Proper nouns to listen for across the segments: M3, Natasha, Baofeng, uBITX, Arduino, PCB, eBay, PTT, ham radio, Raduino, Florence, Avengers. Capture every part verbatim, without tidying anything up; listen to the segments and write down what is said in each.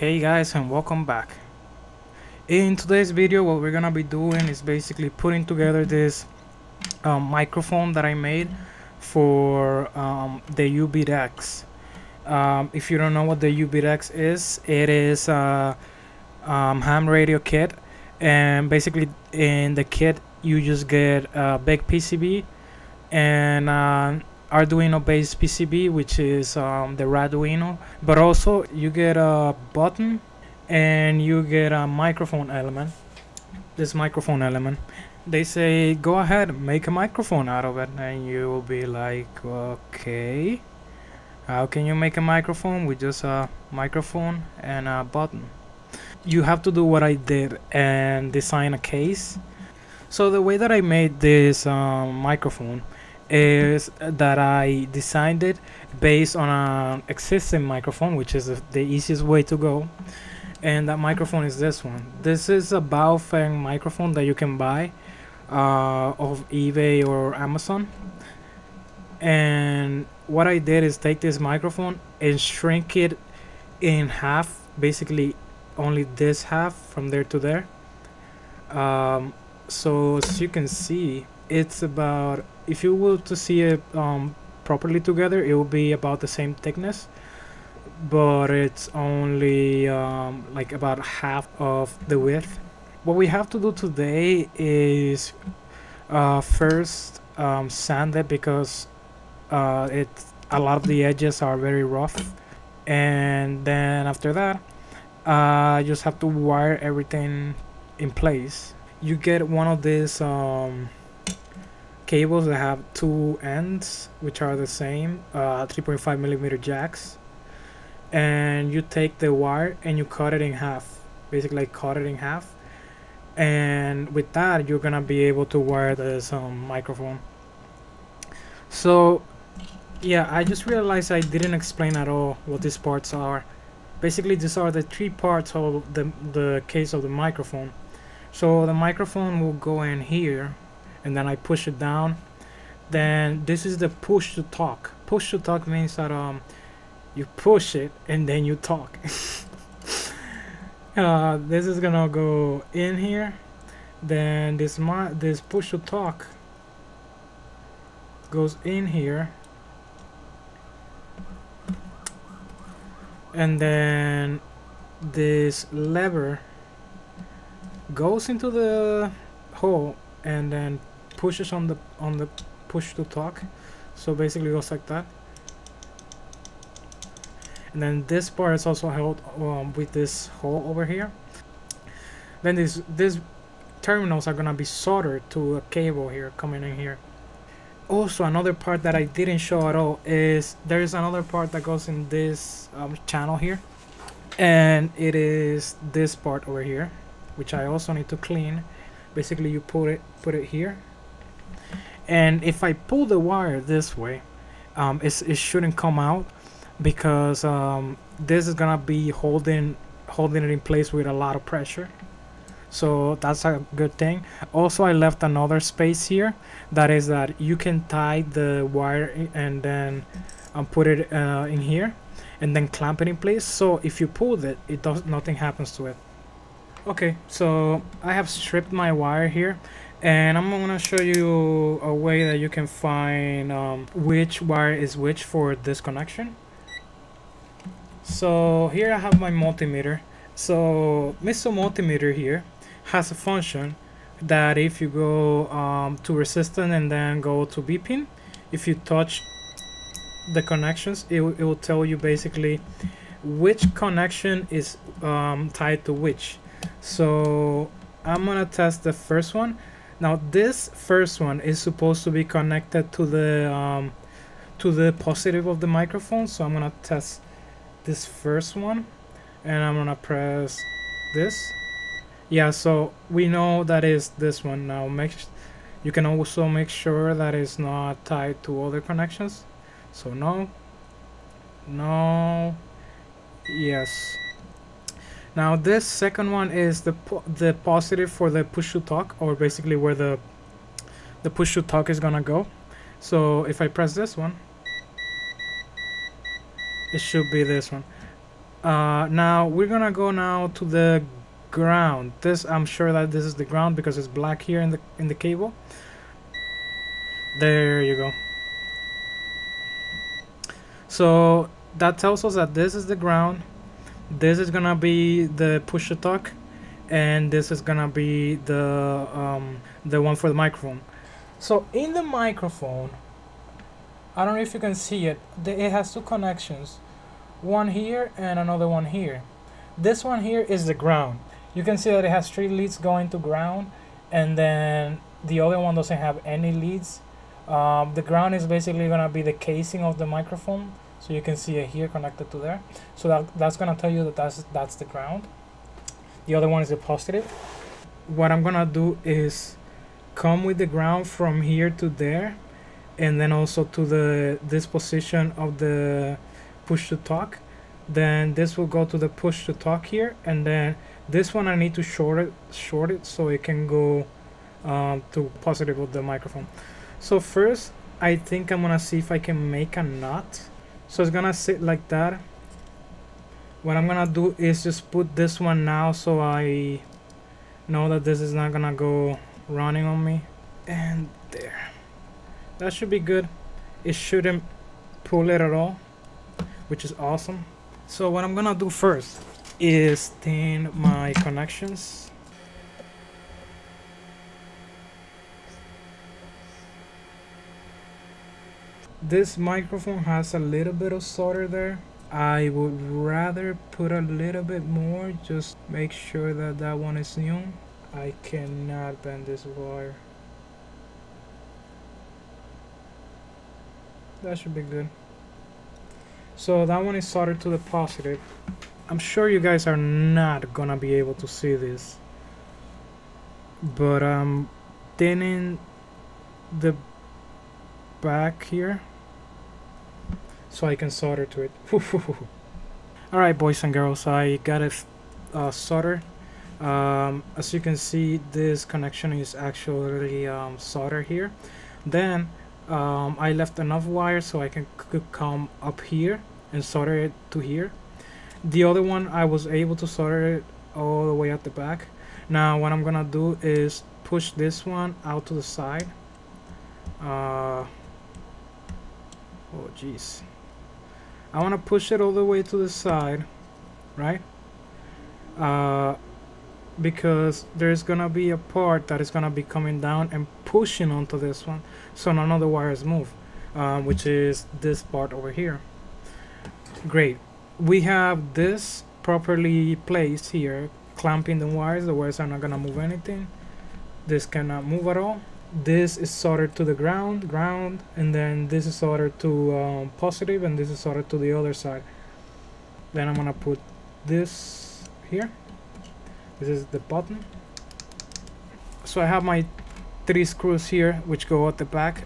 Hey guys, and welcome back. In today's video what we're gonna be doing is basically putting together this um, microphone that I made for um, the uBITX. Um, if you don't know what the uBITX is, it is a um, ham radio kit, and basically in the kit you just get a big P C B and uh, Arduino based P C B, which is um, the Raduino, but also you get a button and you get a microphone element. This microphone element, they say go ahead, make a microphone out of it, and you will be like, okay, how can you make a microphone with just a microphone and a button? You have to do what I did and design a case. So the way that I made this um, microphone is that I designed it based on an existing microphone, which is the easiest way to go, and that microphone is this one. This is a Baofeng microphone that you can buy uh, of eBay or Amazon, and what I did is take this microphone and shrink it in half, basically only this half from there to there. Um, so as you can see, it's about, if you were to see it um, properly together, it will be about the same thickness, but it's only um, like about half of the width. What we have to do today is uh, first um, sand it, because uh, it's, a lot of the edges are very rough, and then after that uh, just have to wire everything in place. You get one of these um, cables that have two ends which are the same, uh, three point five millimeter jacks, and you take the wire and you cut it in half, basically like cut it in half, and with that you're gonna be able to wire this um, microphone. So yeah, I just realized I didn't explain at all what these parts are. Basically these are the three parts of the, the case of the microphone. So the microphone will go in here, and then I push it down. Then this is the push to talk. Push to talk means that um, you push it and then you talk. uh, this is gonna go in here. Then this mi this push to talk goes in here, and then this lever goes into the hole and then pushes on the on the push to talk. So basically it goes like that, and then this part is also held um, with this hole over here. Then these these terminals are gonna be soldered to a cable here coming in here. Also, another part that I didn't show at all is there is another part that goes in this um, channel here, and it is this part over here, which I also need to clean. Basically you put it put it here, and if I pull the wire this way, um, it's, it shouldn't come out, because um, this is gonna be holding holding it in place with a lot of pressure. So that's a good thing. Also, I left another space here that is that you can tie the wire and then um, put it uh, in here and then clamp it in place, so if you pull it, it does nothing happens to it. Okay, so I have stripped my wire here, and I'm gonna show you a way that you can find um, which wire is which for this connection. So here I have my multimeter. So Mister Multimeter here has a function that if you go um, to resistance and then go to beeping, if you touch the connections, it, it will tell you basically which connection is um, tied to which. So I'm gonna test the first one. Now this first one is supposed to be connected to the um, to the positive of the microphone. So I'm gonna test this first one, and I'm gonna press this. Yeah, so we know that is this one. Now make you can also make sure that it's not tied to other connections. So no, no, yes. Now this second one is the po the positive for the push to talk, or basically where the the push to talk is gonna go. So if I press this one, it should be this one. Uh, now we're gonna go now to the ground. This, I'm sure that this is the ground because it's black here in the in the cable. There you go. So that tells us that this is the ground, this is gonna be the push to talk, and this is gonna be the um, the one for the microphone. So in the microphone, I don't know if you can see it, it has two connections, one here and another one here. This one here is the ground. You can see that it has three leads going to ground, and then the other one doesn't have any leads. Um, the ground is basically gonna be the casing of the microphone, so you can see it here connected to there. So that, that's gonna tell you that that's, that's the ground. The other one is the positive. What I'm gonna do is come with the ground from here to there, and then also to the this position of the push to talk. Then this will go to the push to talk here, and then this one I need to short it, short it so it can go um, to positive of the microphone. So first, I think I'm gonna see if I can make a knot. So it's gonna sit like that. What I'm gonna do is just put this one now so I know that this is not gonna go running on me. And there. That should be good. It shouldn't pull it at all, which is awesome. So what I'm gonna do first is thin my connections. This microphone has a little bit of solder there. I would rather put a little bit more, just make sure that that one is new. I cannot bend this wire. That should be good. So that one is soldered to the positive. I'm sure you guys are not gonna be able to see this, but I'm thinning the back here so I can solder to it. Alright, boys and girls, I got it uh, soldered. Um, as you can see, this connection is actually um, soldered here. Then um, I left enough wire so I can come up here and solder it to here. The other one I was able to solder it all the way at the back. Now what I'm gonna do is push this one out to the side. Uh, oh geez, I want to push it all the way to the side, right? Uh, because there's gonna be a part that is gonna be coming down and pushing onto this one, so none of the wires move, uh, which is this part over here. Great, we have this properly placed here, clamping the wires. The wires are not gonna move anything. This cannot move at all. This is soldered to the ground, ground, and then this is soldered to um, positive, and this is soldered to the other side. Then I'm gonna put this here. This is the button. So I have my three screws here, which go at the back.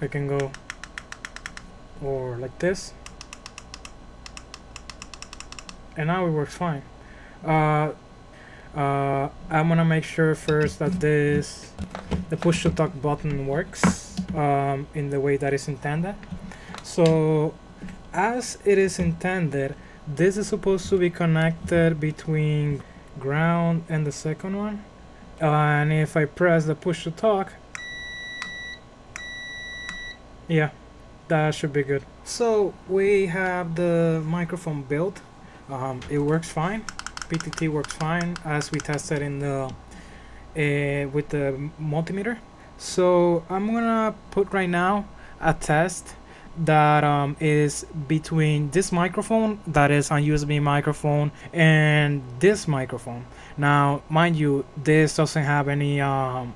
I can go or like this, and now it works fine. Uh, uh, I'm gonna make sure first that this the push to talk button works um, in the way that is intended. So as it is intended, this is supposed to be connected between ground and the second one, uh, and if I press the push to talk, yeah, that should be good. So we have the microphone built. Um, it works fine. P T T works fine as we tested in the uh, with the multimeter. So I'm gonna put right now a test that um, is between this microphone that is on U S B microphone and this microphone. Now, mind you, this doesn't have any um,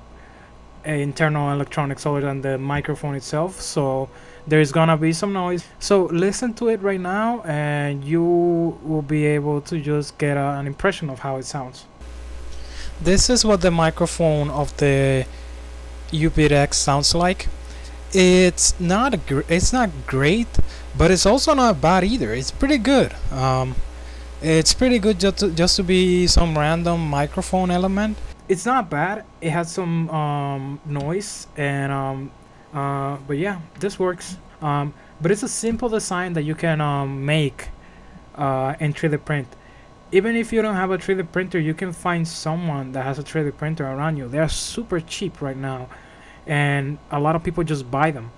internal electronics other than the microphone itself, so there's gonna be some noise. So listen to it right now and you will be able to just get a, an impression of how it sounds. This is what the microphone of the uBITX sounds like. It's not a gr it's not great, but it's also not bad either. It's pretty good. Um, it's pretty good just to, just to be some random microphone element. It's not bad. It has some um, noise, and um, uh, but yeah, this works. Um, but it's a simple design that you can um, make uh, and three D print. Even if you don't have a three D printer, you can find someone that has a three D printer around you. They're super cheap right now, and a lot of people just buy them.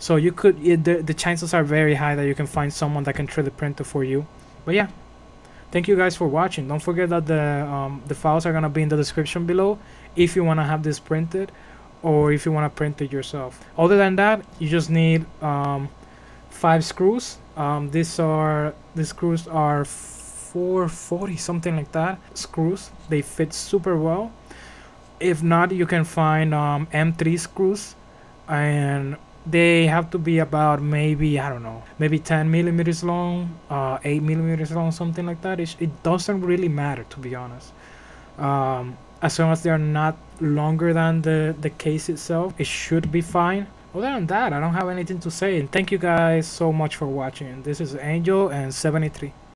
So you could, it, the, the chances are very high that you can find someone that can three D print it for you. But yeah, thank you guys for watching. Don't forget that the um, the files are gonna be in the description below if you wanna have this printed, or if you wanna print it yourself. Other than that, you just need um, five screws. Um, these are these screws are four forty, something like that. Screws, they fit super well. If not, you can find um, M three screws, and they have to be about maybe, I don't know, maybe ten millimeters long, uh, eight millimeters long, something like that. It, it doesn't really matter, to be honest. Um, as long as they are not longer than the, the case itself, it should be fine. Other than that, I don't have anything to say. And thank you guys so much for watching. This is Angel and seventy-three.